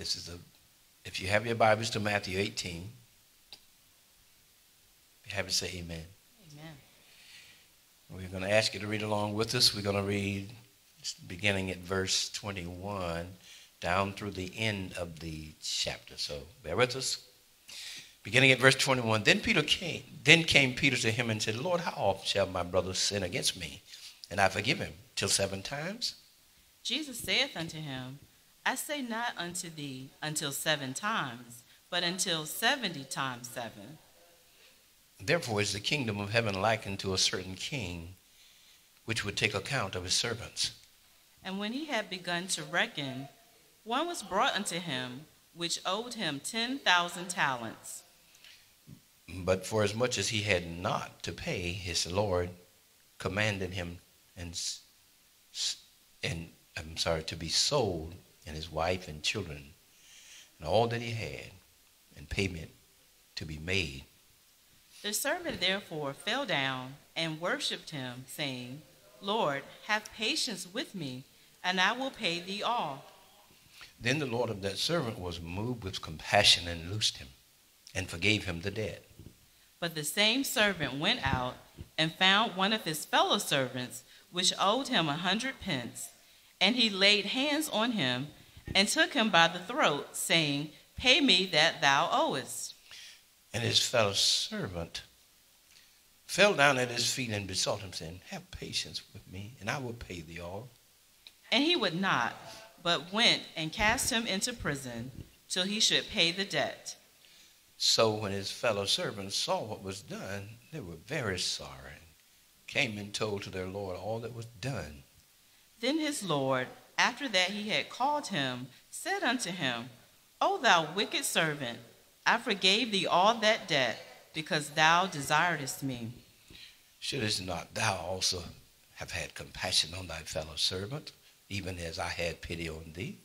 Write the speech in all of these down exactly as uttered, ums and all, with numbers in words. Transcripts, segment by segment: This is a, if you have your Bibles to Matthew eighteen, be happy to say amen. Amen. We're going to ask you to read along with us. We're going to read beginning at verse twenty-one down through the end of the chapter. So bear with us. Beginning at verse twenty-one, then Peter came. Then came Peter to him and said, Lord, how often shall my brother sin against me, and I forgive him? Till seven times? Jesus saith unto him, I say not unto thee until seven times, but until seventy times seven. Therefore is the kingdom of heaven likened to a certain king, which would take account of his servants. And when he had begun to reckon, one was brought unto him, which owed him ten thousand talents. But for as much as he had not to pay, his Lord commanded him and, and I'm sorry, to be sold, and his wife and children, and all that he had, and payment to be made. The servant therefore fell down and worshipped him, saying, Lord, have patience with me, and I will pay thee all. Then the Lord of that servant was moved with compassion and loosed him, and forgave him the debt. But the same servant went out and found one of his fellow servants, which owed him a hundred pence. And he laid hands on him, and took him by the throat, saying, Pay me that thou owest. And his fellow servant fell down at his feet and besought him, saying, Have patience with me, and I will pay thee all. And he would not, but went and cast him into prison, till he should pay the debt. So when his fellow servants saw what was done, they were very sorry, and came and told to their Lord all that was done. Then his Lord, after that he had called him, said unto him, O thou wicked servant, I forgave thee all that debt, because thou desiredst me. Shouldest not thou also have had compassion on thy fellow servant, even as I had pity on thee?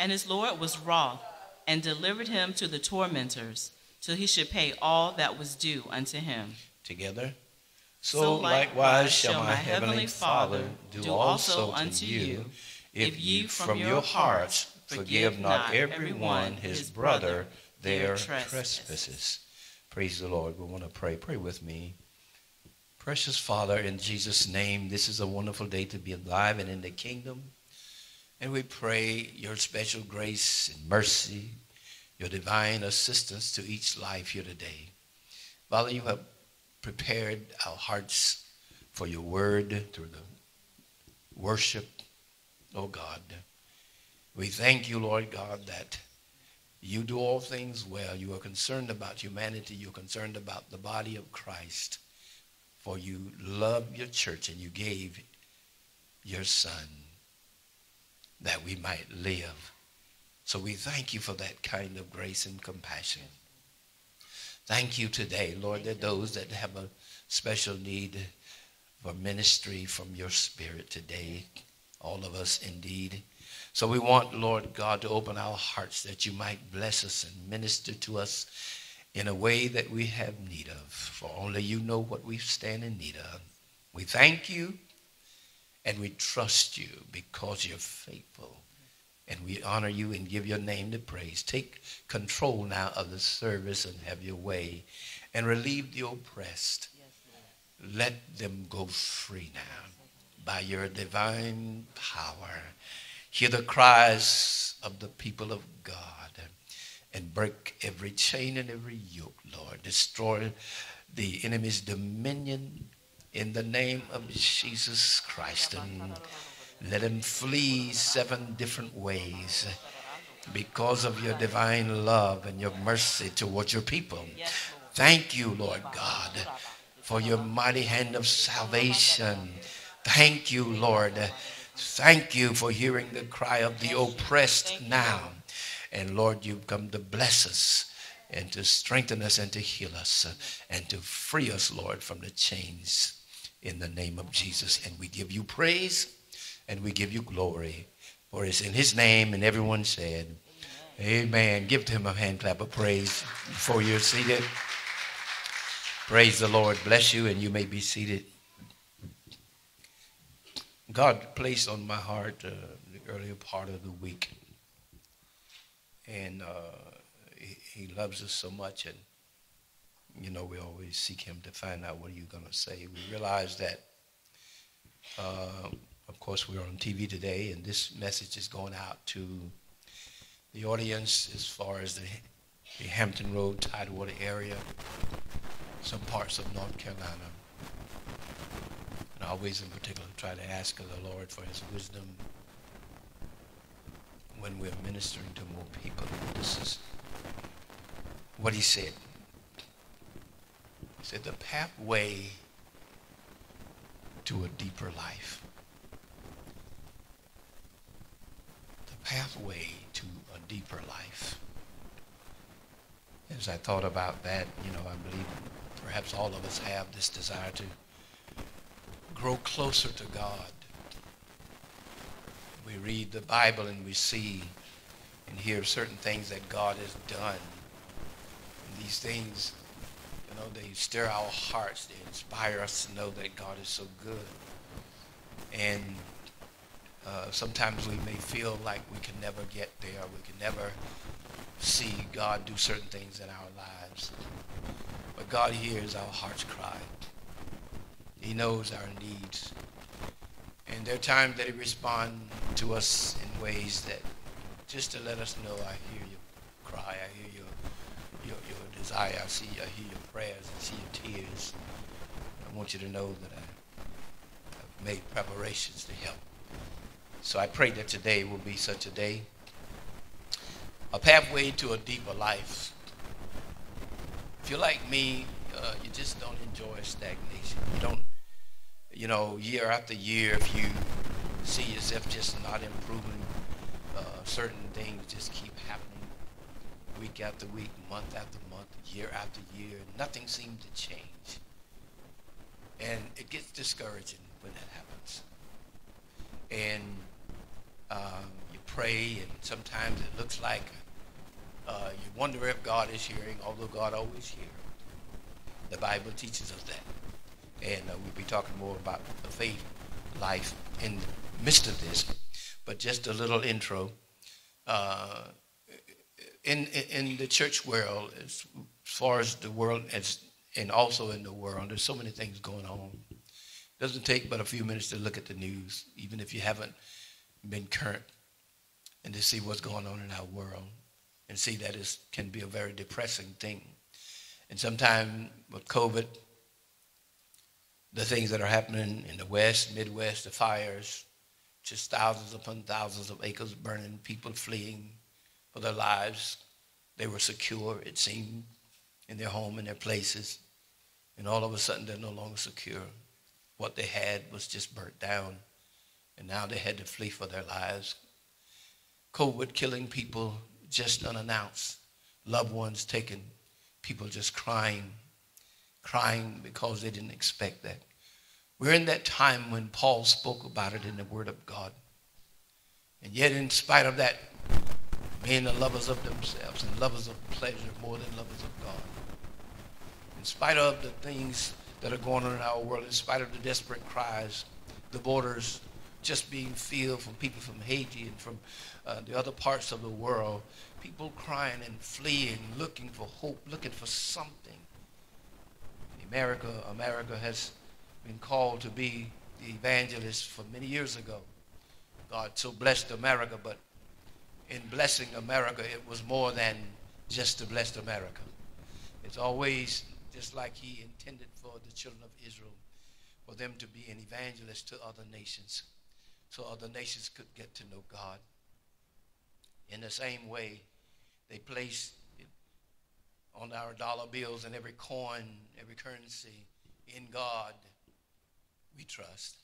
And his Lord was wroth, and delivered him to the tormentors, till he should pay all that was due unto him. Together. So, so likewise, likewise shall my heavenly Father do also unto you, if ye from your hearts forgive not every one his brother their trespasses. Praise the Lord. We want to pray. Pray with me. Precious Father, in Jesus' name, this is a wonderful day to be alive and in the kingdom. And we pray your special grace and mercy, your divine assistance to each life here today. Father, you have prepared our hearts for your word through the worship, oh God. We thank you, Lord God, that you do all things well. You are concerned about humanity. You're concerned about the body of Christ. For you love your church and you gave your son that we might live. So we thank you for that kind of grace and compassion. Thank you today, Lord, that those that have a special need for ministry from your spirit today, all of us indeed. So we want, Lord God, to open our hearts that you might bless us and minister to us in a way that we have need of, for only you know what we stand in need of. We thank you and we trust you because you're faithful. And we honor you and give your name the praise. Take control now of the service and have your way. And relieve the oppressed. Yes, let them go free now by your divine power. Hear the cries of the people of God. And break every chain and every yoke, Lord. Destroy the enemy's dominion in the name of Jesus Christ. And let him flee seven different ways because of your divine love and your mercy towards your people. Thank you, Lord God, for your mighty hand of salvation. Thank you, Lord. Thank you for hearing the cry of the oppressed now. And Lord, you've come to bless us and to strengthen us and to heal us and to free us, Lord, from the chains in the name of Jesus. And we give you praise. And we give you glory, for it's in his name. And everyone said, amen. Amen. Give him a hand clap of praise before you're seated. Praise the Lord. Bless you, and you may be seated. God placed on my heart uh, the earlier part of the week and uh, he, he loves us so much, and you know, we always seek him to find out what are you going to say. We realize that, uh, of course, we're on T V today, and this message is going out to the audience as far as the, the Hampton Road, Tidewater area, some parts of North Carolina. And I always, in particular, try to ask of the Lord for his wisdom when we're ministering to more people. This is what he said. He said, the pathway to a deeper life. The pathway to a deeper life. As I thought about that, you know, I believe perhaps all of us have this desire to grow closer to God. We read the Bible and we see and hear certain things that God has done. And these things, you know, they stir our hearts, they inspire us to know that God is so good. And uh, sometimes we may feel like we can never get there, we can never see God do certain things in our lives. But God hears our heart's cry. He knows our needs. And there are times that he responds to us in ways that just to let us know, I hear your cry, I hear your your, your desire, I see, I hear your prayers, I see your tears. I want you to know that I, I've made preparations to help. So I pray that today will be such a day, a pathway to a deeper life. If you're like me, uh, you just don't enjoy stagnation. You don't. You know, year after year, if you see yourself just not improving, uh, certain things just keep happening week after week, month after month, year after year. Nothing seems to change. And it gets discouraging when that happens. And um, you pray, and sometimes it looks like uh, you wonder if God is hearing, although God always hears. The Bible teaches us that. And uh, we'll be talking more about the faith life in the midst of this. But just a little intro. Uh, in, in the church world, as far as the world, as, and also in the world, there's so many things going on. It doesn't take but a few minutes to look at the news, even if you haven't been current, and to see what's going on in our world, and see that it can be a very depressing thing. And sometimes with COVID, the things that are happening in the West, Midwest, the fires, just thousands upon thousands of acres burning, people fleeing for their lives. They were secure, it seemed, in their home, in their places. And all of a sudden, they're no longer secure. What they had was just burnt down. And now they had to flee for their lives. COVID killing people just unannounced. Loved ones taken, people just crying. Crying because they didn't expect that. We're in that time when Paul spoke about it in the Word of God. And yet in spite of that, men are lovers of themselves and lovers of pleasure more than lovers of God. In spite of the things that are going on in our world, in spite of the desperate cries, the borders just being filled from people from Haiti and from uh, the other parts of the world, people crying and fleeing, looking for hope, looking for something. America, America has been called to be the evangelist for many years ago. God so blessed America, but in blessing America, it was more than just to bless America. It's always just like he intended for the children of Israel, for them to be an evangelist to other nations, so other nations could get to know God. In the same way, they placed on our dollar bills and every coin, every currency, in God we trust.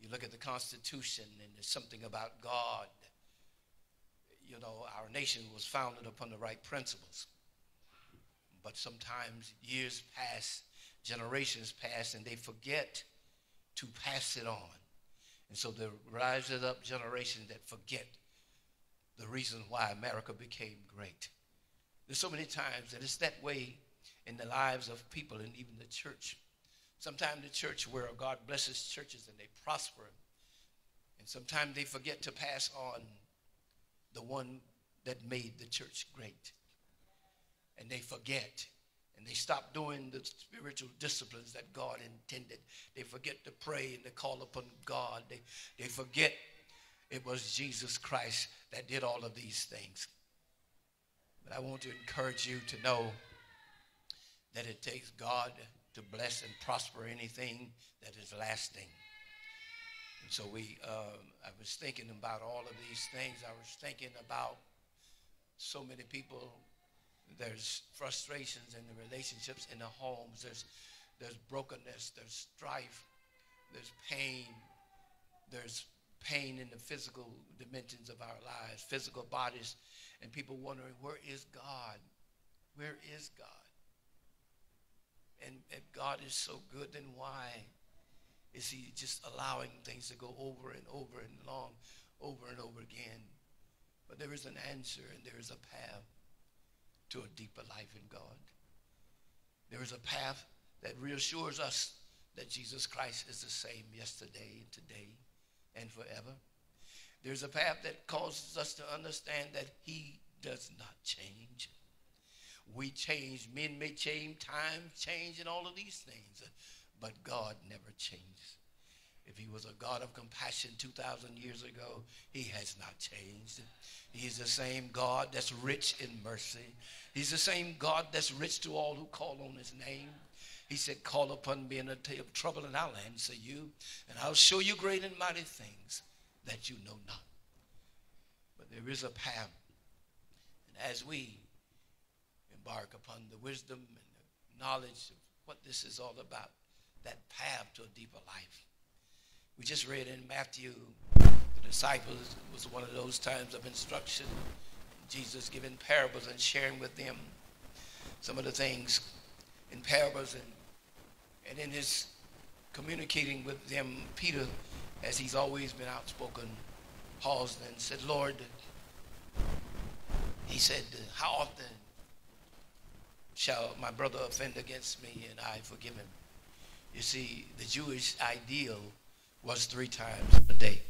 You look at the Constitution and there's something about God. You know, our nation was founded upon the right principles. But sometimes years pass, generations pass, and they forget to pass it on. And so there rises up generations that forget the reason why America became great. There's so many times that it's that way in the lives of people and even the church. Sometimes the church where God blesses churches and they prosper. And sometimes they forget to pass on the one that made the church great. And they forget. And they stop doing the spiritual disciplines that God intended. They forget to pray and to call upon God. They, they forget it was Jesus Christ that did all of these things. But I want to encourage you to know that it takes God to bless and prosper anything that is lasting. And so we, um, I was thinking about all of these things. I was thinking about so many people. There's frustrations in the relationships in the homes. There's, there's brokenness. There's strife. There's pain. There's pain in the physical dimensions of our lives, physical bodies, and people wondering, where is God? Where is God? And if God is so good, then why is he just allowing things to go over and over and long, over and over again? But there is an answer, and there is a path to a deeper life in God. There is a path that reassures us that Jesus Christ is the same yesterday, today, and forever. There's a path that causes us to understand that he does not change. We change. Men may change, time change, and all of these things, but God never changes. If he was a God of compassion two thousand years ago, he has not changed. He's the same God that's rich in mercy. He's the same God that's rich to all who call on his name. He said, call upon me in a day of trouble, and I'll answer you, and I'll show you great and mighty things that you know not. But there is a path. And as we embark upon the wisdom and the knowledge of what this is all about, that path to a deeper life. We just read in Matthew, the disciples, it was one of those times of instruction. Jesus giving parables and sharing with them some of the things in parables, and, and in his communicating with them, Peter, as he's always been outspoken, paused and said, Lord, he said, how often shall my brother offend against me and I forgive him? You see, the Jewish ideal was three times a day.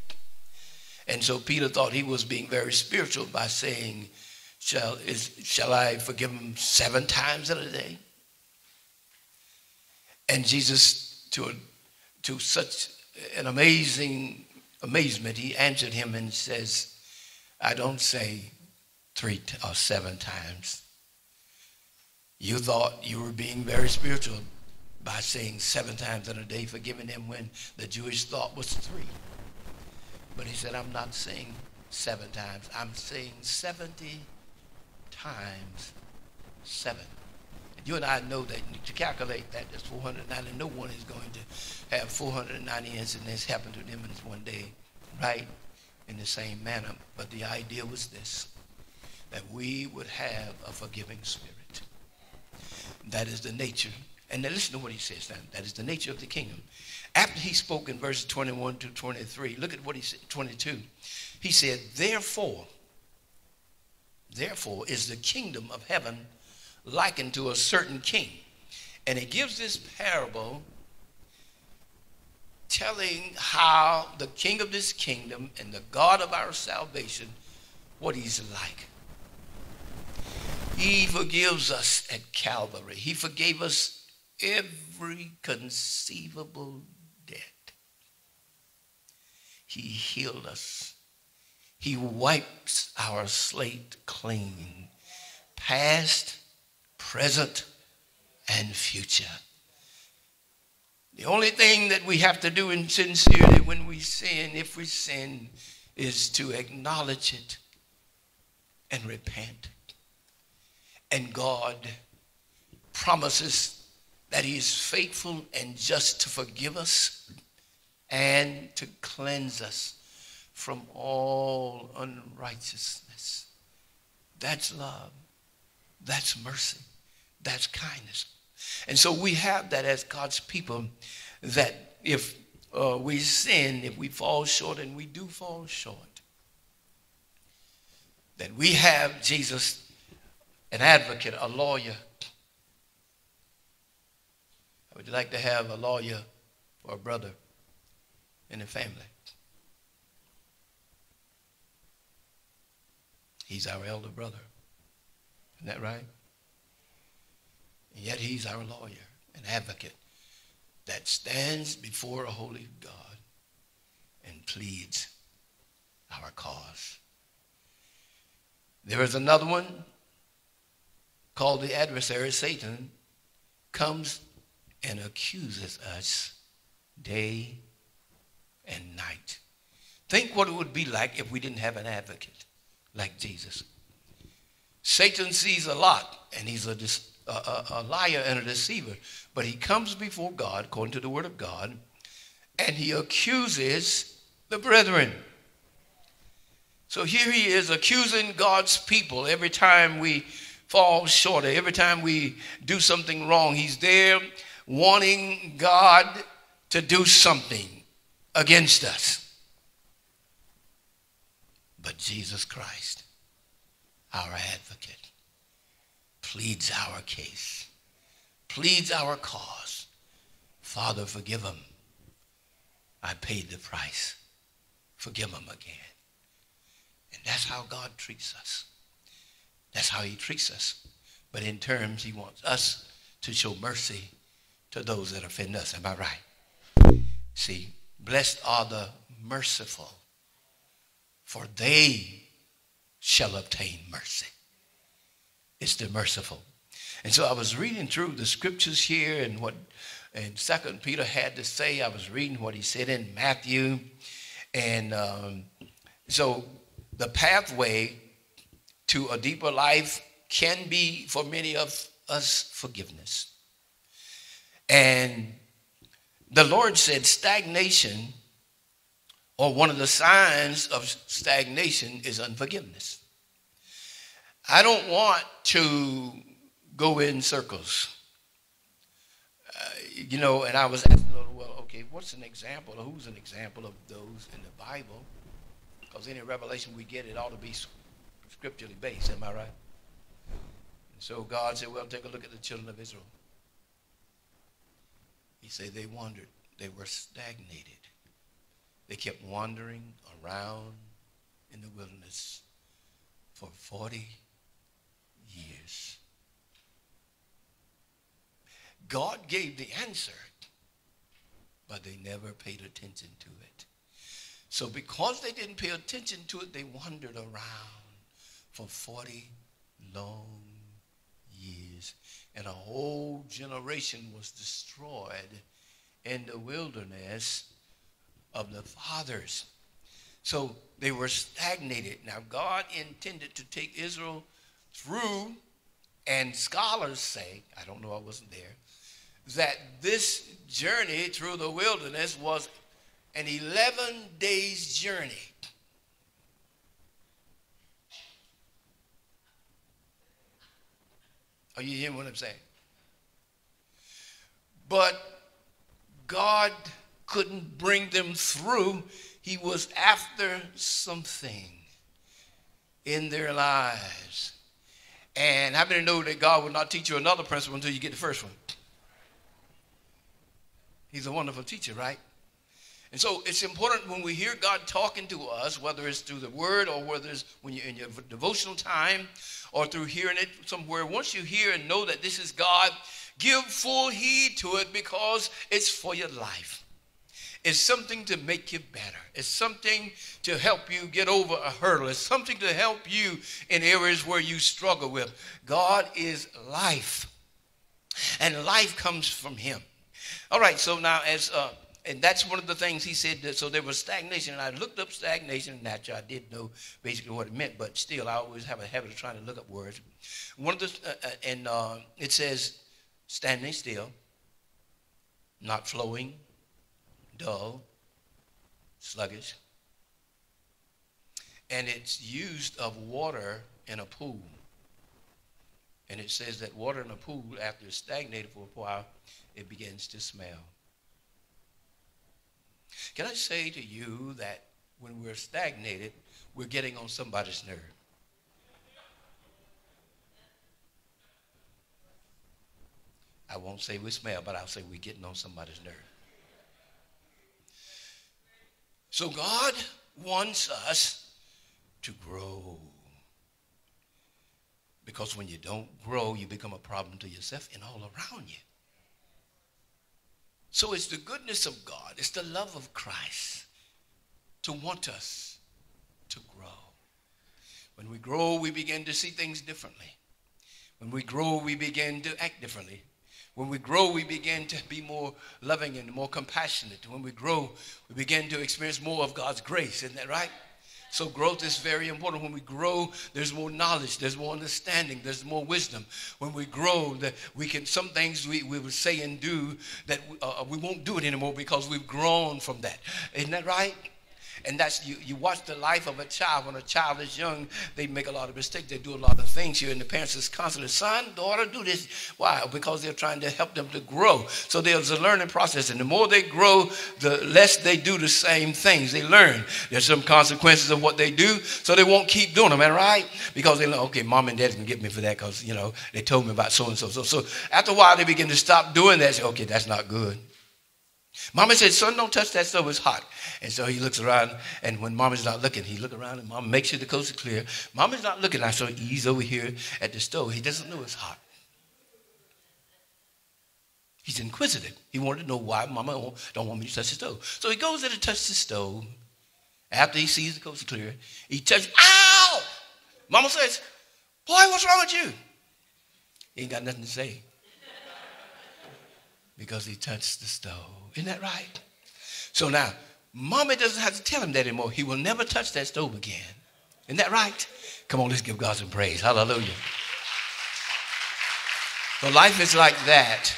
And so Peter thought he was being very spiritual by saying, shall, is, shall I forgive him seven times in a day? And Jesus, to, a, to such an amazing amazement, he answered him and says, I don't say three or seven times. You thought you were being very spiritual by saying seven times in a day, forgiving him, when the Jewish thought was three. But he said, I'm not saying seven times. I'm saying seventy times seven. You and I know that to calculate that, that's four hundred ninety. No one is going to have four hundred ninety incidents happen to them in one day, right? In the same manner. But the idea was this, that we would have a forgiving spirit. That is the nature. And then listen to what he says now. That is the nature of the kingdom. After he spoke in verses twenty-one to twenty-three, look at what he said, twenty-two. He said, therefore, therefore is the kingdom of heaven likened to a certain king. And he gives this parable telling how the king of this kingdom and the God of our salvation, what he's like. He forgives us at Calvary. He forgave us every conceivable debt. He healed us. He wipes our slate clean, past, present, and future. The only thing that we have to do in sincerity when we sin, if we sin, is to acknowledge it and repent. And God promises that he is faithful and just to forgive us and to cleanse us from all unrighteousness. That's love. That's mercy. That's kindness. And so we have that as God's people, that if uh, we sin, if we fall short, and we do fall short, that we have Jesus, an advocate, a lawyer. Would you like to have a lawyer or a brother in the family? He's our elder brother. Isn't that right? And yet he's our lawyer and advocate that stands before a holy God and pleads our cause. There is another one called the adversary. Satan comes and accuses us day and night. Think what it would be like if we didn't have an advocate like Jesus. Satan sees a lot, and he's a, a, a liar and a deceiver, but he comes before God, according to the word of God, and he accuses the brethren. So here he is accusing God's people every time we fall short, every time we do something wrong. He's there wanting God to do something against us. But Jesus Christ, our advocate, pleads our case, pleads our cause. Father, forgive them. I paid the price. Forgive them again. And that's how God treats us. That's how he treats us. But in terms, he wants us to show mercy to those that offend us. Am I right? See, blessed are the merciful, for they shall obtain mercy. It's the merciful. And so I was reading through the scriptures here and what and Second Peter had to say. I was reading what he said in Matthew. And um, so the pathway to a deeper life can be, for many of us, forgiveness. And the Lord said stagnation, or one of the signs of stagnation, is unforgiveness. I don't want to go in circles. Uh, you know, and I was asking, well, okay, what's an example, or who's an example of those in the Bible? Because any revelation we get, it ought to be scripturally based. Am I right? And so God said, well, take a look at the children of Israel. He said they wandered. They were stagnated. They kept wandering around in the wilderness for forty years. God gave the answer, but they never paid attention to it. So because they didn't pay attention to it, they wandered around for forty long years. And a whole generation was destroyed in the wilderness of the fathers. So they were stagnated. Now God intended to take Israel through, and scholars say, I don't know, I wasn't there, that this journey through the wilderness was an eleven days journey. Are you hearing what I'm saying? But God couldn't bring them through. He was after something in their lives. And how many know that God will not teach you another principle until you get the first one? He's a wonderful teacher, right? And so it's important when we hear God talking to us, whether it's through the word or whether it's when you're in your devotional time or through hearing it somewhere. Once you hear and know that this is God, give full heed to it, because it's for your life. It's something to make you better. It's something to help you get over a hurdle. It's something to help you in areas where you struggle with. God is life, and life comes from him. All right, so now as... Uh, And that's one of the things he said. That, so there was stagnation. And I looked up stagnation. And naturally, I did know basically what it meant. But still, I always have a habit of trying to look up words. One of the, uh, and uh, it says, standing still, not flowing, dull, sluggish. And it's used of water in a pool. And it says that water in a pool, after it's stagnated for a while, it begins to smell. Can I say to you that when we're stagnated, we're getting on somebody's nerve? I won't say we smell, but I'll say we're getting on somebody's nerve. So God wants us to grow. Because when you don't grow, you become a problem to yourself and all around you. So it's the goodness of God. It's the love of Christ to want us to grow. When we grow, we begin to see things differently. When we grow, we begin to act differently. When we grow, we begin to be more loving and more compassionate. When we grow, we begin to experience more of God's grace. Isn't that right? So growth is very important. When we grow, there's more knowledge, there's more understanding, there's more wisdom. When we grow, that we can some things we, we will say and do that we, uh, we won't do it anymore because we've grown from that. Isn't that right? And that's, you, you watch the life of a child. When a child is young, they make a lot of mistakes. They do a lot of things here. And the parents is constantly, son, daughter, do this. Why? Because they're trying to help them to grow. So there's a learning process. And the more they grow, the less they do the same things. They learn. There's some consequences of what they do, so they won't keep doing them, right? Because they learn, okay, mom and dad can get me for that because, you know, they told me about so-and-so. So, so after a while, they begin to stop doing that. Say, okay, that's not good. Mama said, son, don't touch that stove, it's hot. And so he looks around, and when Mama's not looking, he looks around, and Mama makes sure the coast is clear. Mama's not looking, I saw he's over here at the stove. He doesn't know it's hot. He's inquisitive. He wanted to know why Mama don't want me to touch the stove. So he goes there to touch the stove. After he sees the coast is clear, he touches, ow! Mama says, boy, what's wrong with you? He ain't got nothing to say. Because he touched the stove. Isn't that right? So now, Mommy doesn't have to tell him that anymore. He will never touch that stove again. Isn't that right? Come on, let's give God some praise. Hallelujah. So life is like that.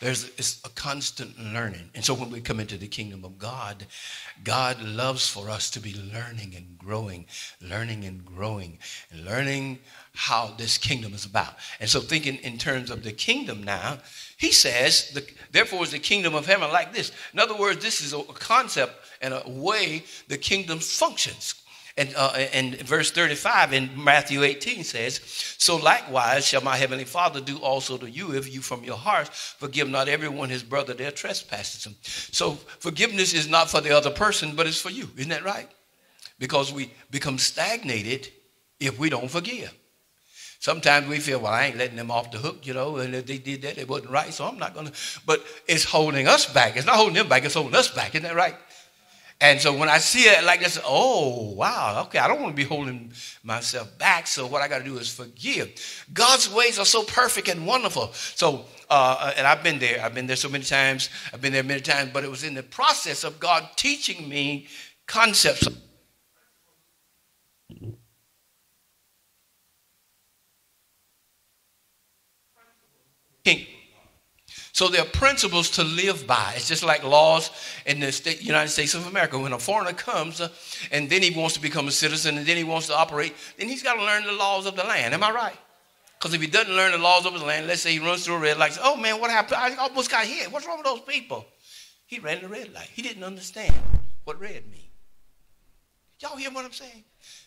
There's it's a constant learning. And so when we come into the kingdom of God, God loves for us to be learning and growing, learning and growing, and learning how this kingdom is about. And so thinking in terms of the kingdom now, he says, the, therefore is the kingdom of heaven like this. In other words, this is a concept and a way the kingdom functions. And, uh, and verse thirty-five in Matthew eighteen says, so likewise shall my heavenly Father do also to you if you from your heart forgive not everyone his brother their trespasses. So forgiveness is not for the other person, but it's for you. Isn't that right? Because we become stagnated if we don't forgive. Sometimes we feel, well, I ain't letting them off the hook, you know, and if they did that, it wasn't right, so I'm not going to. But it's holding us back. It's not holding them back. It's holding us back. Isn't that right? And so when I see it like this, oh, wow, okay, I don't want to be holding myself back, so what I got to do is forgive. God's ways are so perfect and wonderful. So, uh, and I've been there. I've been there so many times. I've been there many times, but it was in the process of God teaching me concepts. King. So there are principles to live by. It's just like laws in the state, United States of America. When a foreigner comes uh, and then he wants to become a citizen and then he wants to operate, then he's got to learn the laws of the land. Am I right? Because if he doesn't learn the laws of his land, let's say he runs through a red light. Oh, man, what happened? I almost got hit. What's wrong with those people? He ran the red light. He didn't understand what red means. Y'all hear what I'm saying?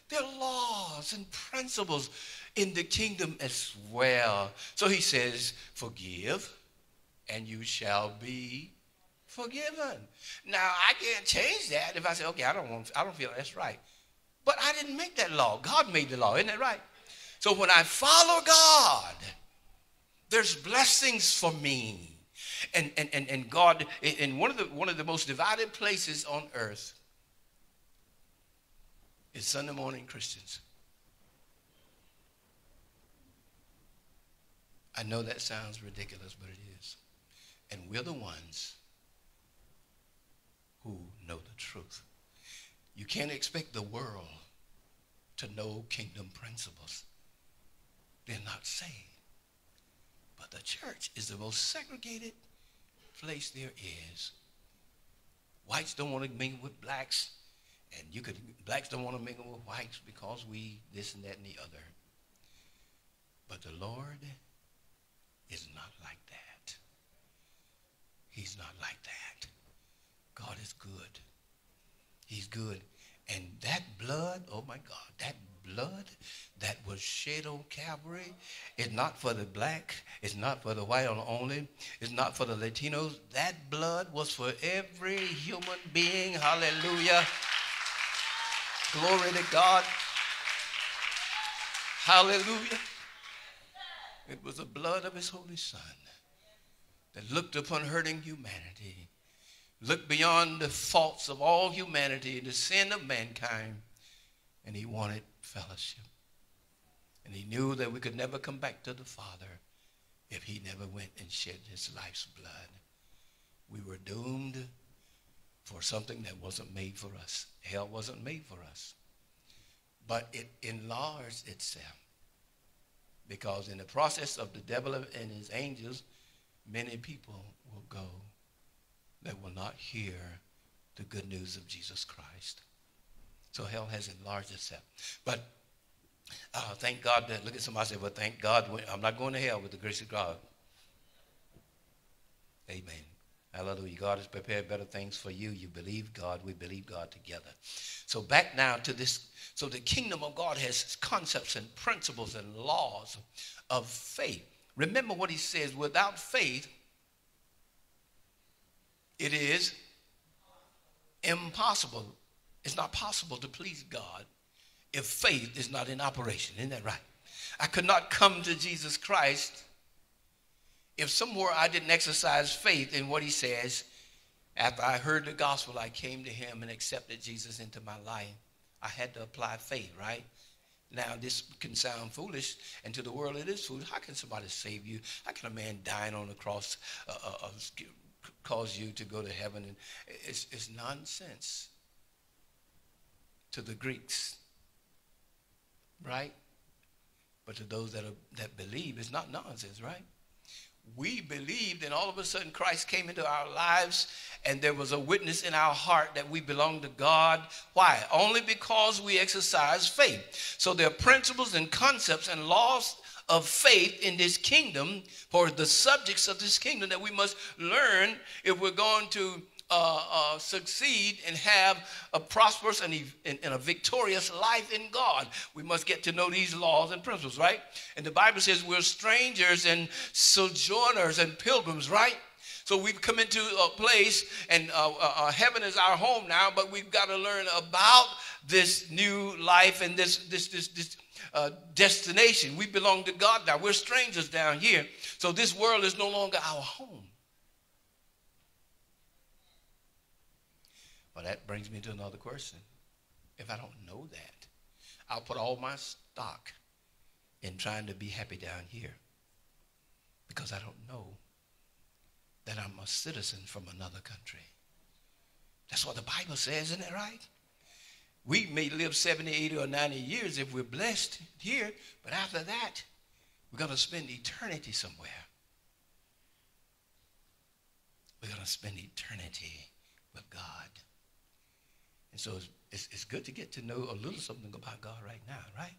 There are laws and principles in the kingdom as well. So he says, forgive and you shall be forgiven. Now, I can't change that if I say, okay, I don't want, I don't feel that's right. But I didn't make that law. God made the law. Isn't that right? So when I follow God, there's blessings for me. And, and, and, and God, in one of, the, one of the most divided places on earth is Sunday morning Christians. I know that sounds ridiculous, but it is. And we're the ones who know the truth. You can't expect the world to know kingdom principles. They're not saved. But the church is the most segregated place there is. Whites don't want to mingle with blacks, and you could blacks don't want to mingle with whites because we this and that and the other. But the Lord is not like that. He's not like that. God is good. He's good. And that blood, oh my God, that blood that was shed on Calvary is not for the black, it's not for the white only, it's not for the Latinos. That blood was for every human being. Hallelujah. Glory to God. Hallelujah. It was the blood of his Holy Son that looked upon hurting humanity, looked beyond the faults of all humanity, the sin of mankind, and he wanted fellowship. And he knew that we could never come back to the Father if he never went and shed his life's blood. We were doomed for something that wasn't made for us. Hell wasn't made for us. But it enlarged itself, because in the process of the devil and his angels, many people will go that will not hear the good news of Jesus Christ. So hell has enlarged itself. But uh, thank God that, look at somebody and say, well, thank God, I'm not going to hell with the grace of God. Amen. Hallelujah. God has prepared better things for you. You believe God. We believe God together. So back now to this. So the kingdom of God has concepts and principles and laws of faith. Remember what he says, without faith, it is impossible. It's not possible to please God if faith is not in operation. Isn't that right? I could not come to Jesus Christ if somewhere I didn't exercise faith in what he says. After I heard the gospel, I came to him and accepted Jesus into my life. I had to apply faith, right? Now, this can sound foolish, and to the world it is foolish. How can somebody save you? How can a man dying on the cross uh, uh, cause you to go to heaven? And it's, it's nonsense to the Greeks, right? But to those that, are, that believe, it's not nonsense, right? We believed, and all of a sudden Christ came into our lives, and there was a witness in our heart that we belong to God. Why? Only because we exercise faith. So there are principles and concepts and laws of faith in this kingdom for the subjects of this kingdom that we must learn if we're going to uh, uh, succeed and have a prosperous and, and, and a victorious life in God. We must get to know these laws and principles, right? And the Bible says we're strangers and sojourners and pilgrims, right? So we've come into a place, and uh, uh, heaven is our home now, but we've got to learn about this new life and this, this, this, this, Uh, destination. We belong to God now. We're strangers down here. So this world is no longer our home. Well, that brings me to another question. If I don't know that, I'll put all my stock in trying to be happy down here, because I don't know that I'm a citizen from another country. That's what the Bible says, isn't it right? We may live seventy, eighty, or ninety years if we're blessed here, but after that, we're going to spend eternity somewhere. We're going to spend eternity with God. And so it's, it's, it's good to get to know a little something about God right now, right?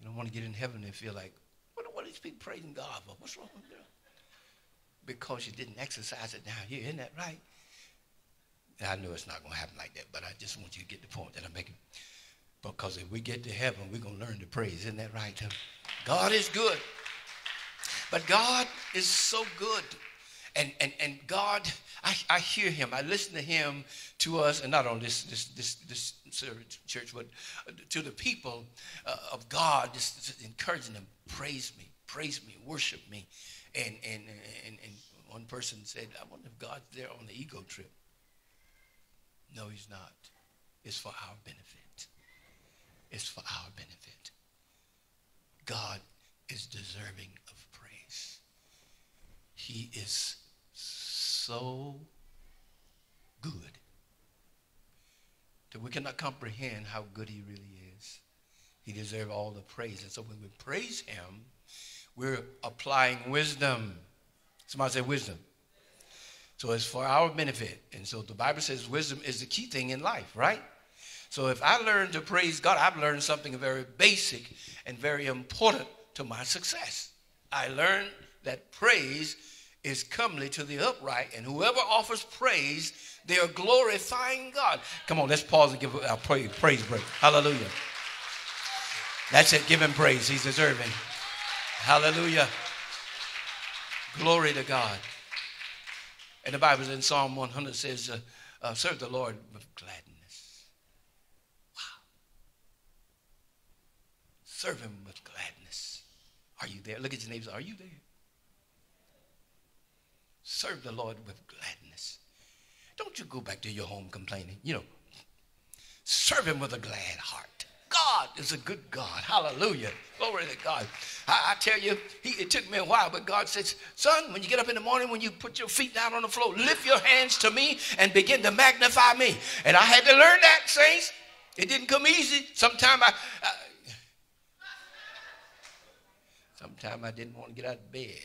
You don't want to get in heaven and feel like, what, what are these people praising God for? What's wrong with them? Because you didn't exercise it down here, isn't that right? I know it's not going to happen like that, but I just want you to get the point that I'm making. Because if we get to heaven, we're going to learn to praise. Isn't that right? God is good. But God is so good. And, and, and God, I, I hear him. I listen to him to us, and not on this, this, this, this church, but to the people uh, of God, just, just encouraging them, praise me, praise me, worship me. And, and, and, and one person said, I wonder if God's there on the ego trip. No, he's not. It's for our benefit. It's for our benefit. God is deserving of praise. He is so good that we cannot comprehend how good he really is. He deserves all the praise. And so when we praise him, we're applying wisdom. Somebody say wisdom. So it's for our benefit. And so the Bible says wisdom is the key thing in life, right? So if I learn to praise God, I've learned something very basic and very important to my success. I learned that praise is comely to the upright, and whoever offers praise, they are glorifying God. Come on, let's pause and give a praise break. Hallelujah. That's it. Give him praise. He's deserving. Hallelujah. Glory to God. And the Bible in Psalm one hundred says, uh, uh, serve the Lord with gladness. Wow. Serve him with gladness. Are you there? Look at your neighbors. Are you there? Serve the Lord with gladness. Don't you go back to your home complaining. You know, serve him with a glad heart. God is a good God. Hallelujah. Glory to God. I, I tell you, he, it took me a while, but God says, son, when you get up in the morning, when you put your feet down on the floor, lift your hands to me and begin to magnify me. And I had to learn that, saints. It didn't come easy. Sometimes I, I, sometime I didn't want to get out of bed.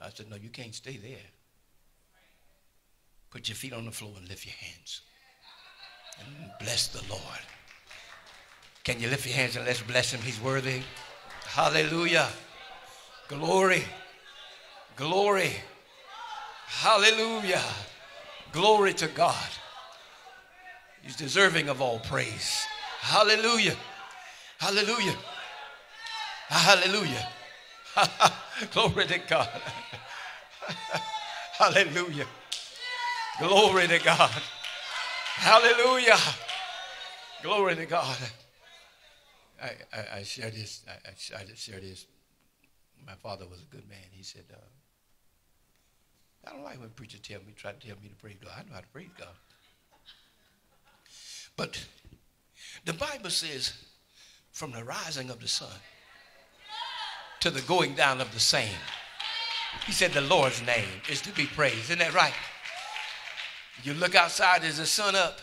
God said, no, you can't stay there. Put your feet on the floor and lift your hands. And bless the Lord. Can you lift your hands and let's bless him? He's worthy. Hallelujah. Glory. Glory. Hallelujah. Glory to God. He's deserving of all praise. Hallelujah. Hallelujah. Hallelujah. Glory to God. Hallelujah. Glory to God. Hallelujah. Glory to God. I, I, I shared this. I, I shared this. My father was a good man. He said, uh, I don't like when preachers tell me, try to tell me to praise God. I know how to praise God. But the Bible says, from the rising of the sun to the going down of the same, he said the Lord's name is to be praised. Isn't that right? You look outside, is the sun up?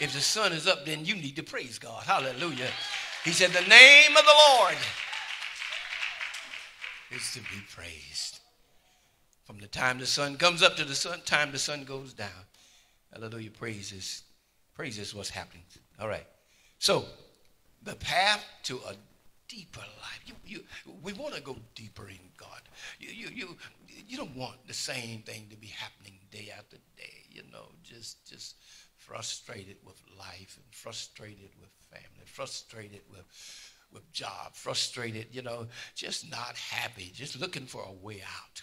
If the sun is up, then you need to praise God. Hallelujah. He said the name of the Lord is to be praised. From the time the sun comes up to the sun, time the sun goes down. Hallelujah. Praise is, praise is what's happening. All right. So the path to a deeper life. You, you, we want to go deeper in God. You, you, you, you don't want the same thing to be happening day after day, you know, just, just frustrated with life and frustrated with family, frustrated with, with job, frustrated, you know, just not happy, just looking for a way out.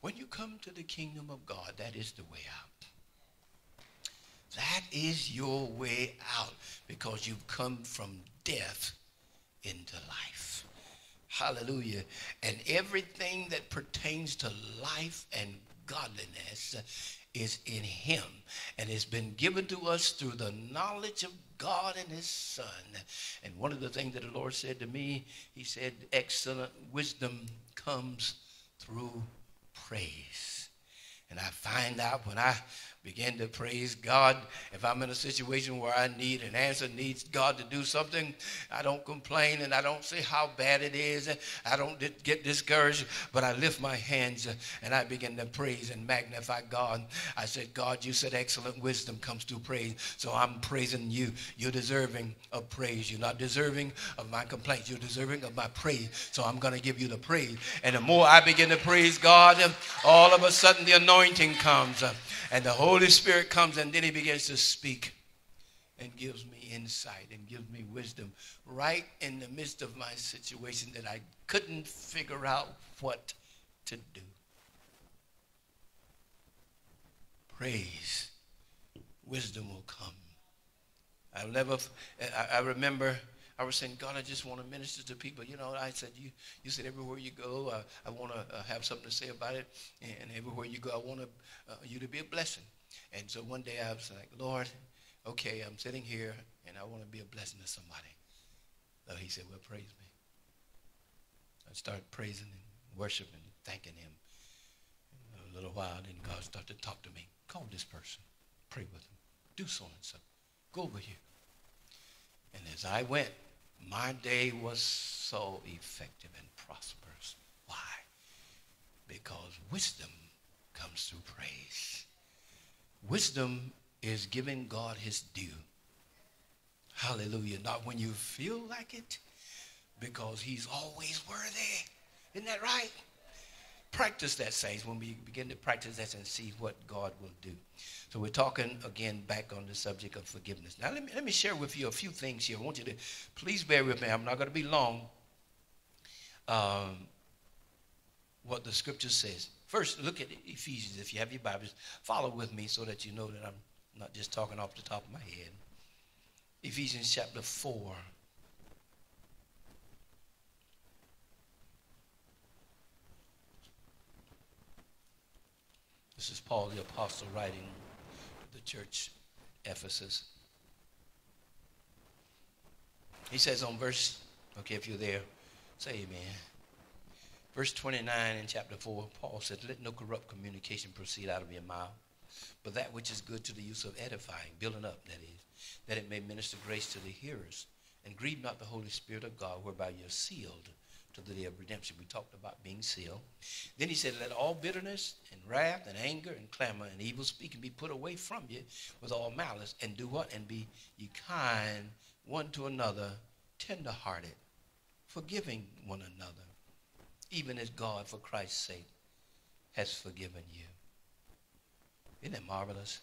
When you come to the kingdom of God, that is the way out. That is your way out because you've come from death into life. Hallelujah. And everything that pertains to life and godliness is in him and has been given to us through the knowledge of God and his son. And one of the things that the Lord said to me, he said, excellent wisdom comes through praise. And I find out when I begin to praise God, if I'm in a situation where I need an answer, needs God to do something, I don't complain and I don't say how bad it is. I don't get discouraged, but I lift my hands and I begin to praise and magnify God. I said, God, you said excellent wisdom comes through praise, so I'm praising you. You're deserving of praise. You're not deserving of my complaints. You're deserving of my praise, so I'm going to give you the praise. And the more I begin to praise God, all of a sudden the anointing comes and the Holy Holy Spirit comes, and then he begins to speak and gives me insight and gives me wisdom right in the midst of my situation that I couldn't figure out what to do. Praise. Wisdom will come. I'll never, I, I remember I was saying, God, I just want to minister to people. You know, I said, you, you said everywhere you go, I, I want to uh, have something to say about it. And everywhere you go, I want to, uh, you to be a blessing. And so one day I was like, Lord, okay, I'm sitting here, and I want to be a blessing to somebody. So he said, well, praise me. I started praising and worshiping and thanking him. And a little while, then God started to talk to me. Call this person. Pray with him. Do so and so. Go over here. And as I went, my day was so effective and prosperous. Why? Because wisdom comes through praise. Wisdom is giving God his due. Hallelujah. Not when you feel like it, because he's always worthy. Isn't that right? Practice that, saints, when we begin to practice that and see what God will do. So we're talking again back on the subject of forgiveness. Now let me, let me share with you a few things here. I want you to please bear with me. I'm not going to be long. Um, what the scripture says. First, look at Ephesians. If you have your Bibles, follow with me so that you know that I'm not just talking off the top of my head. Ephesians chapter four This is Paul the Apostle writing to the church Ephesus. He says on verse, okay, if you're there, say amen. Verse twenty-nine in chapter four, Paul says, let no corrupt communication proceed out of your mouth, but that which is good to the use of edifying, building up, that is, that it may minister grace to the hearers. And grieve not the Holy Spirit of God, whereby you're sealed to the day of redemption. We talked about being sealed. Then he said, let all bitterness and wrath and anger and clamor and evil speaking be put away from you with all malice. And do what? And be ye kind one to another, tenderhearted, forgiving one another, even as God, for Christ's sake, has forgiven you. Isn't that marvelous?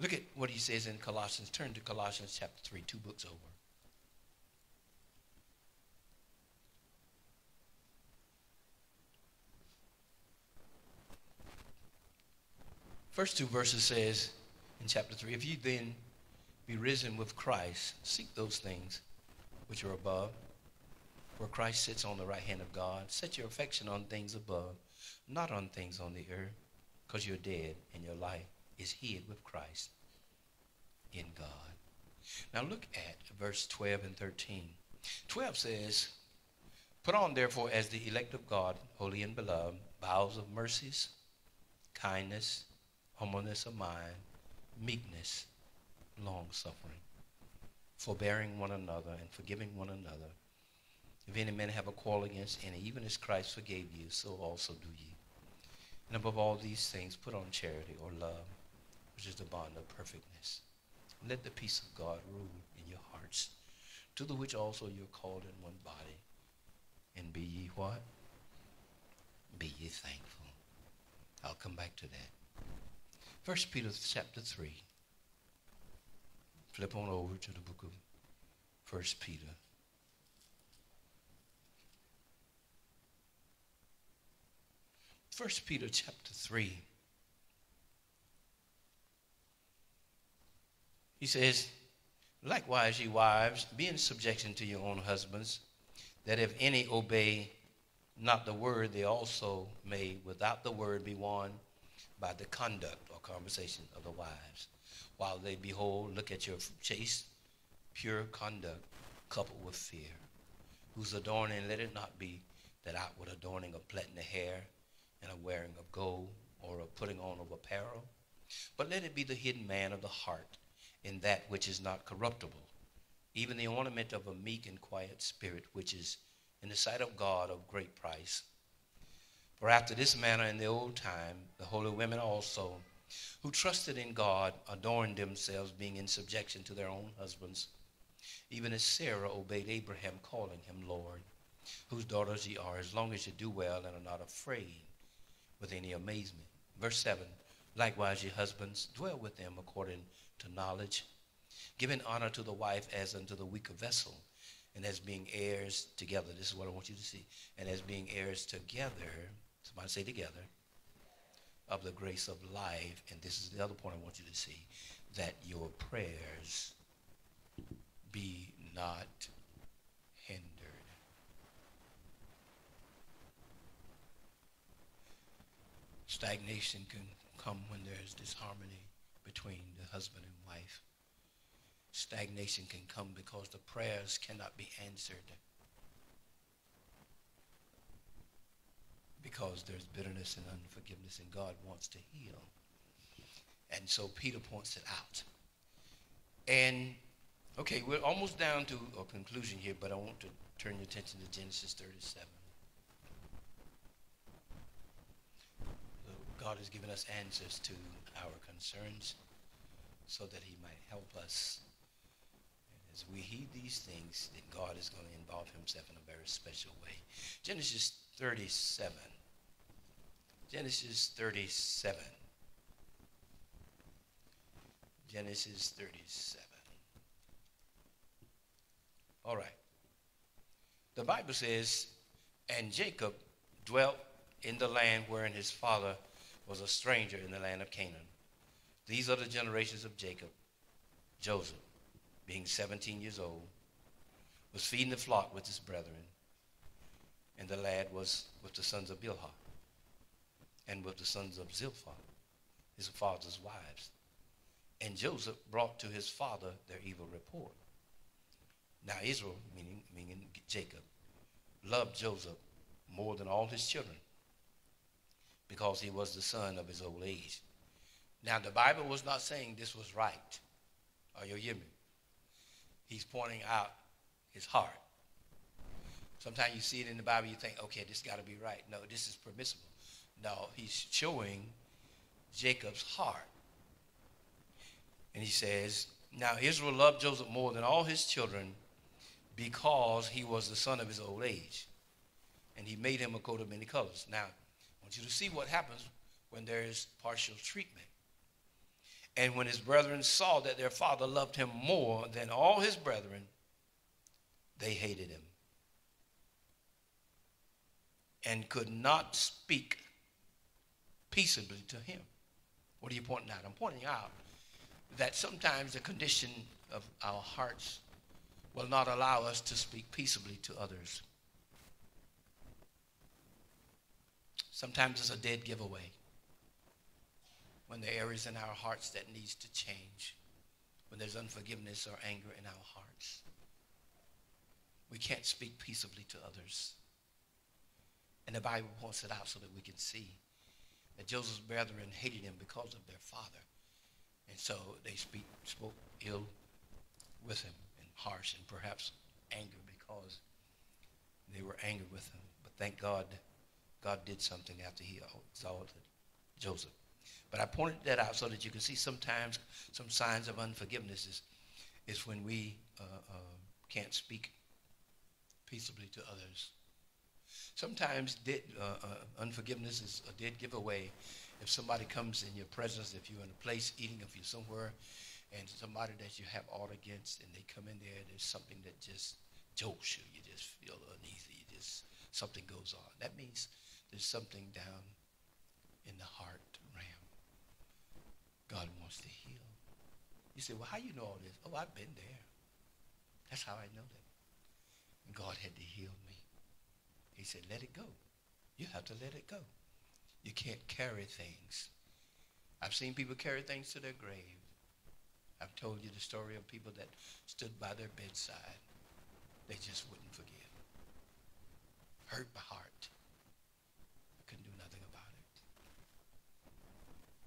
Look at what he says in Colossians. Turn to Colossians chapter three, two books over. First two verses says in chapter three, if you then be risen with Christ, seek those things which are above, where Christ sits on the right hand of God. Set your affection on things above, not on things on the earth, because you're dead and your life is hid with Christ in God. Now look at verse twelve and thirteen. twelve says, put on therefore as the elect of God, holy and beloved, bowels of mercies, kindness, humbleness of mind, meekness, long-suffering, forbearing one another and forgiving one another. If any man have a quarrel against any, even as Christ forgave you, so also do ye. And above all these things, put on charity or love, which is the bond of perfectness. And let the peace of God rule in your hearts, to the which also you are called in one body. And be ye what? Be ye thankful. I'll come back to that. First Peter chapter three. Flip on over to the book of First Peter. First Peter chapter three. He says, likewise, ye wives, be in subjection to your own husbands, that if any obey not the word, they also may without the word be warned by the conduct or conversation of the wives, while they behold, look at your chaste, pure conduct, coupled with fear, whose adorning let it not be that outward adorning of plaiting the hair, and of wearing of gold, or of putting on of apparel, but let it be the hidden man of the heart, in that which is not corruptible, even the ornament of a meek and quiet spirit, which is in the sight of God of great price. For after this manner in the old time, the holy women also, who trusted in God, adorned themselves, being in subjection to their own husbands, even as Sarah obeyed Abraham, calling him Lord, whose daughters ye are, as long as ye do well and are not afraid with any amazement. Verse seven, likewise ye husbands, dwell with them according to knowledge, giving honor to the wife as unto the weaker vessel, and as being heirs together. This is what I want you to see. And as being heirs together, somebody say together, of the grace of life. And this is the other point I want you to see, that your prayers be not hindered. Stagnation can come when there's disharmony between the husband and wife. Stagnation can come because the prayers cannot be answered, because there's bitterness and unforgiveness, and God wants to heal. And so Peter points it out. And, okay, we're almost down to a conclusion here, but I want to turn your attention to Genesis thirty-seven. God has given us answers to our concerns so that he might help us. And as we heed these things, then God is going to involve himself in a very special way. Genesis thirty-seven. Genesis thirty-seven. Genesis thirty-seven. All right. The Bible says, and Jacob dwelt in the land wherein his father was a stranger, in the land of Canaan. These are the generations of Jacob. Joseph, being seventeen years old, was feeding the flock with his brethren. And the lad was with the sons of Bilhah, and with the sons of Zilpah, his father's wives. And Joseph brought to his father their evil report. Now Israel, meaning, meaning Jacob, loved Joseph more than all his children because he was the son of his old age. Now the Bible was not saying this was right. Are you hearing me? He's pointing out his heart. Sometimes you see it in the Bible, you think, okay, this got to be right. No, this is permissible. No, he's showing Jacob's heart. And he says, now Israel loved Joseph more than all his children because he was the son of his old age. And he made him a coat of many colors. Now, I want you to see what happens when there is partial treatment. And when his brethren saw that their father loved him more than all his brethren, they hated him and could not speak peaceably to him. What are you pointing out? I'm pointing out that sometimes the condition of our hearts will not allow us to speak peaceably to others. Sometimes it's a dead giveaway when there are areas in our hearts that needs to change, when there's unforgiveness or anger in our hearts. We can't speak peaceably to others. And the Bible points it out so that we can see that Joseph's brethren hated him because of their father. And so they speak, spoke ill with him, and harsh, and perhaps anger, because they were angry with him. But thank God, God did something after he exalted Joseph. But I pointed that out so that you can see sometimes some signs of unforgiveness is, is when we uh, uh, can't speak peaceably to others. Sometimes dead, uh, uh, unforgiveness is a dead giveaway. If somebody comes in your presence, if you're in a place eating, if you're somewhere, and somebody that you have ought against, and they come in there, there's something that just jolts you. You just feel uneasy. You just, something goes on. That means there's something down in the heart ram. God wants to heal. You say, well, how you know all this? Oh, I've been there. That's how I know that. And God had to heal me. He said, let it go. You have to let it go. You can't carry things. I've seen people carry things to their grave. I've told you the story of people that stood by their bedside. They just wouldn't forgive. Hurt my heart. I couldn't do nothing about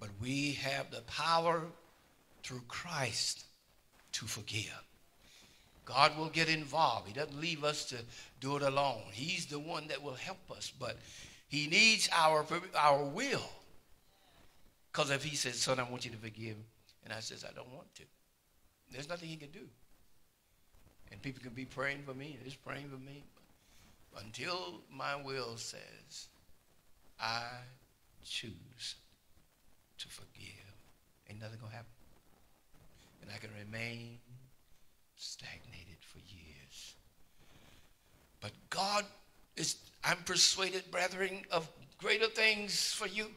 it. But we have the power through Christ to forgive. God will get involved. He doesn't leave us to do it alone. He's the one that will help us, but he needs our, our will. Because if he says, son, I want you to forgive, and I says, I don't want to, there's nothing he can do. And people can be praying for me, and just praying for me. But until my will says, I choose to forgive, ain't nothing going to happen. And I can remain stagnated for years. But God is, I'm persuaded, brethren, of greater things for you.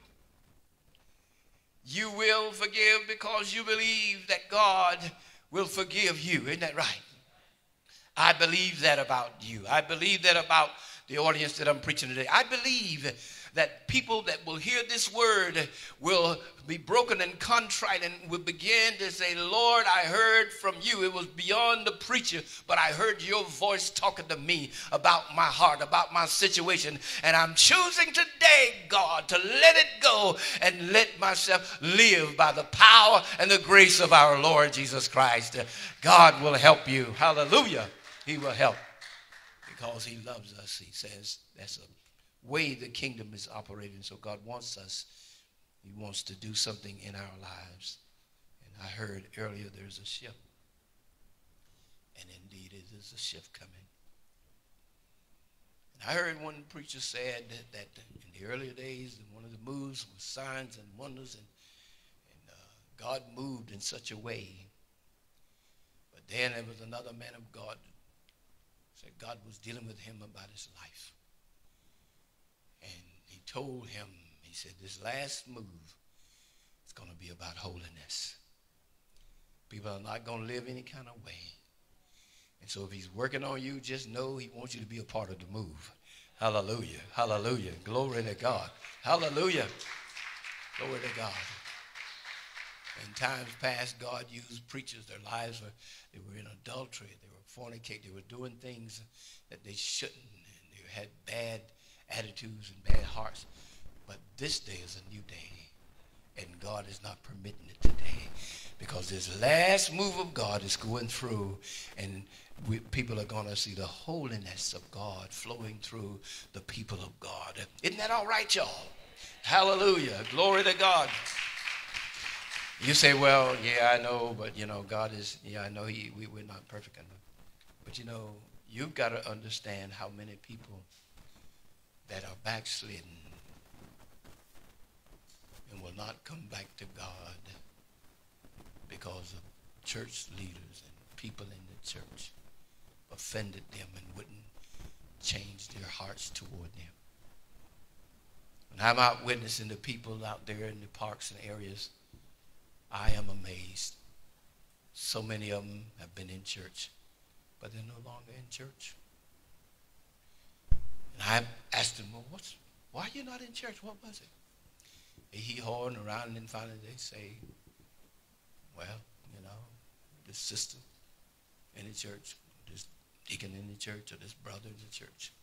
You will forgive because you believe that God will forgive you. Isn't that right? I believe that about you. I believe that about the audience that I'm preaching today. I believe that people that will hear this word will be broken and contrite and will begin to say, Lord, I heard from you. It was beyond the preacher, but I heard your voice talking to me about my heart, about my situation. And I'm choosing today, God, to let it go and let myself live by the power and the grace of our Lord Jesus Christ. God will help you. Hallelujah. He will help because he loves us. He says, that's a way the kingdom is operating. So God wants us, he wants to do something in our lives. And I heard earlier there's a shift, and indeed it is a shift coming. And I heard one preacher said that, that in the earlier days, one of the moves was signs and wonders, and, and uh, God moved in such a way. But then there was another man of God said God was dealing with him about his life. And he told him, he said, this last move is going to be about holiness. People are not going to live any kind of way. And so if he's working on you, just know he wants you to be a part of the move. Hallelujah. Hallelujah. Glory to God. Hallelujah. Glory to God. In times past, God used preachers. Their lives were, they were in adultery. They were fornicating. They were doing things that they shouldn't. And they had bad attitudes and bad hearts. But this day is a new day. And God is not permitting it today. Because this last move of God is going through. And we, people are going to see the holiness of God flowing through the people of God. Isn't that all right, y'all? Hallelujah. Glory to God. You say, well, yeah, I know, but, you know, God is, yeah, I know he, we, we're not perfect enough. But, you know, you've got to understand how many people that are backslidden and will not come back to God because of church leaders and people in the church offended them and wouldn't change their hearts toward them. When I'm out witnessing the people out there in the parks and areas, I am amazed. So many of them have been in church, but they're no longer in church. And I asked them, well, what's, why are you not in church? What was it? They hee-hawing around, and then finally they say, well, you know, this sister in the church, this deacon in the church, or this brother in the church.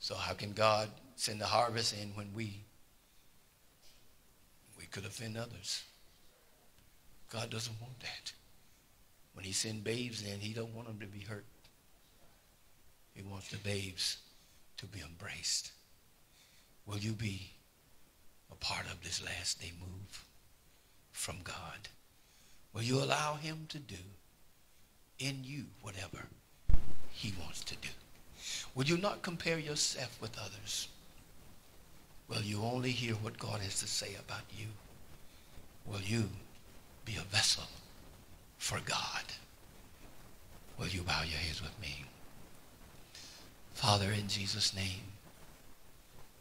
So how can God send the harvest in when we We could offend others? God doesn't want that. When he sends babes in, he don't want them to be hurt. He wants the babes to be embraced. Will you be a part of this last day move from God? Will you allow him to do in you whatever he wants to do? Will you not compare yourself with others? Will you only hear what God has to say about you? Will you be a vessel for God? Will you bow your heads with me? Father, in Jesus' name,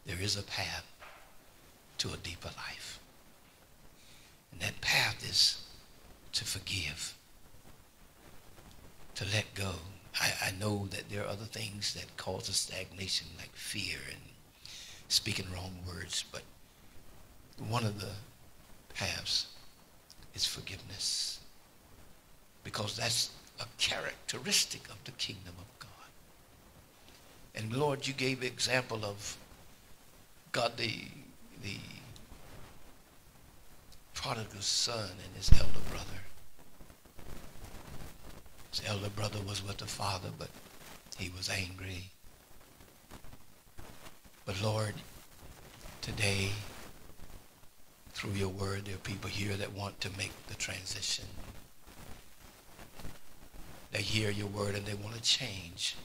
there is a path to a deeper life. And that path is to forgive, to let go. I, I know that there are other things that cause a stagnation, like fear and speaking wrong words, but one of the paths is forgiveness, because that's a characteristic of the kingdom of God. And Lord, you gave example of God, the, the prodigal son and his elder brother. His elder brother was with the father, but he was angry. But Lord, today, through your word, there are people here that want to make the transition. They hear your word and they want to change.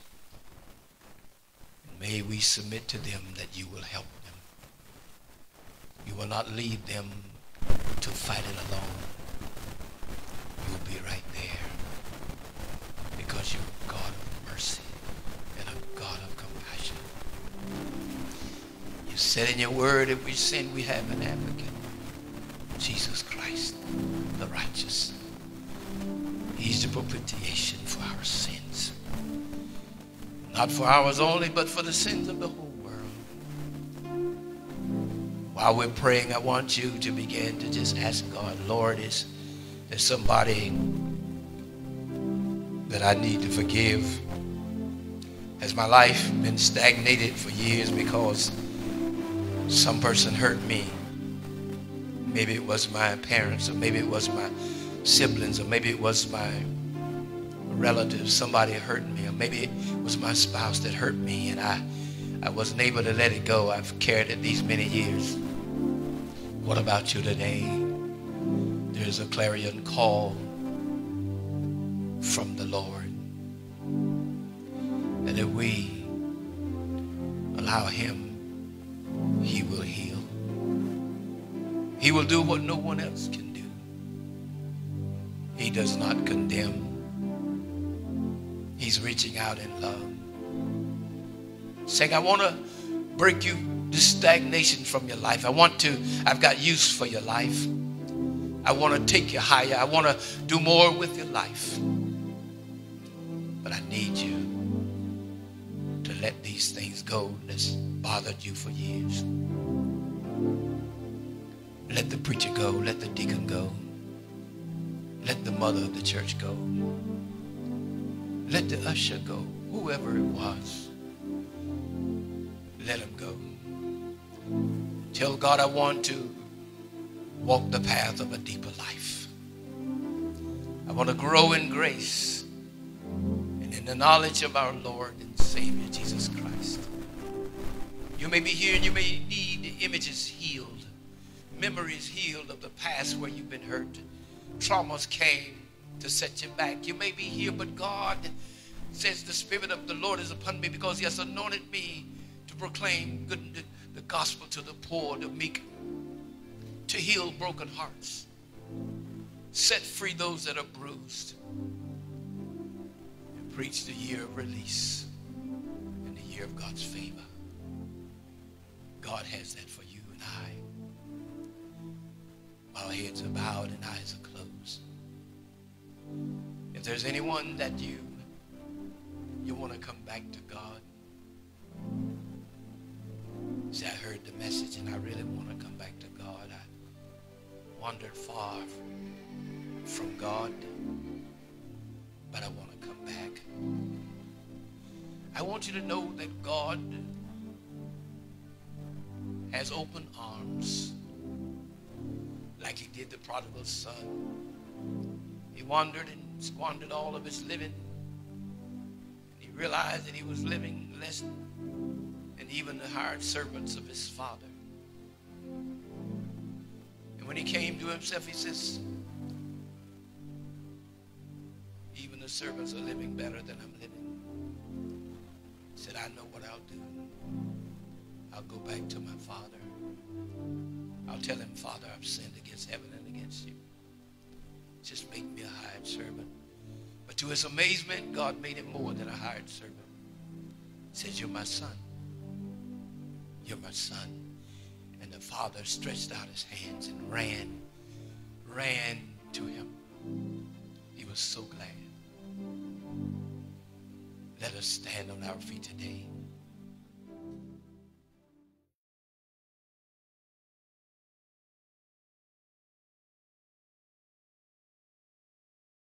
And may we submit to them that you will help them. You will not leave them to fight it alone. You will be right there, because you're a God of mercy and a God of compassion. You said in your word, if we sin, we have an advocate, Jesus Christ, the righteous. He's the propitiation for our sins. Not for ours only, but for the sins of the whole world. While we're praying, I want you to begin to just ask God, Lord, is there somebody that I need to forgive? Has my life been stagnated for years because some person hurt me? Maybe it was my parents, or maybe it was my siblings, or maybe it was my relatives. Somebody hurt me, or maybe it was my spouse that hurt me, and I, I wasn't able to let it go. I've carried it these many years. What about you today? There's a clarion call from the Lord, and if we allow him, he will heal. He will do what no one else can do. He does not condemn. He's reaching out in love, saying, I want to break you this stagnation from your life. I want to, I've got use for your life. I want to take you higher. I want to do more with your life. But I need you to let these things go that's bothered you for years. Let the preacher go. Let the deacon go. Let the mother of the church go. Let the usher go. Whoever it was, let him go. Tell God, I want to walk the path of a deeper life. I want to grow in grace and in the knowledge of our Lord and Savior Jesus Christ. You may be here and you may need images healed, memories healed of the past where you've been hurt. Traumas came to set you back. You may be here, but God says the Spirit of the Lord is upon me because He has anointed me to proclaim good, the gospel to the poor, the meek, to heal broken hearts, set free those that are bruised, and preach the year of release and the year of God's favor. God has that for you and I. While heads are bowed and eyes are closed, if there's anyone that you you want to come back to God, say, I heard the message and I really want to come back to God. I wandered far from God, but I want to come back. I want you to know that God has open arms, like He did the prodigal son. He wandered and squandered all of his living. And he realized that he was living less than even the hired servants of his father. And when he came to himself, he says, even the servants are living better than I'm living. He said, I know what I'll do. I'll go back to my father. I'll tell him, Father, I've sinned against heaven and against you. Just make me a hired servant. But to his amazement, God made him more than a hired servant. He says, you're my son. You're my son. And the father stretched out his hands and ran, ran to him. He was so glad. Let us stand on our feet today.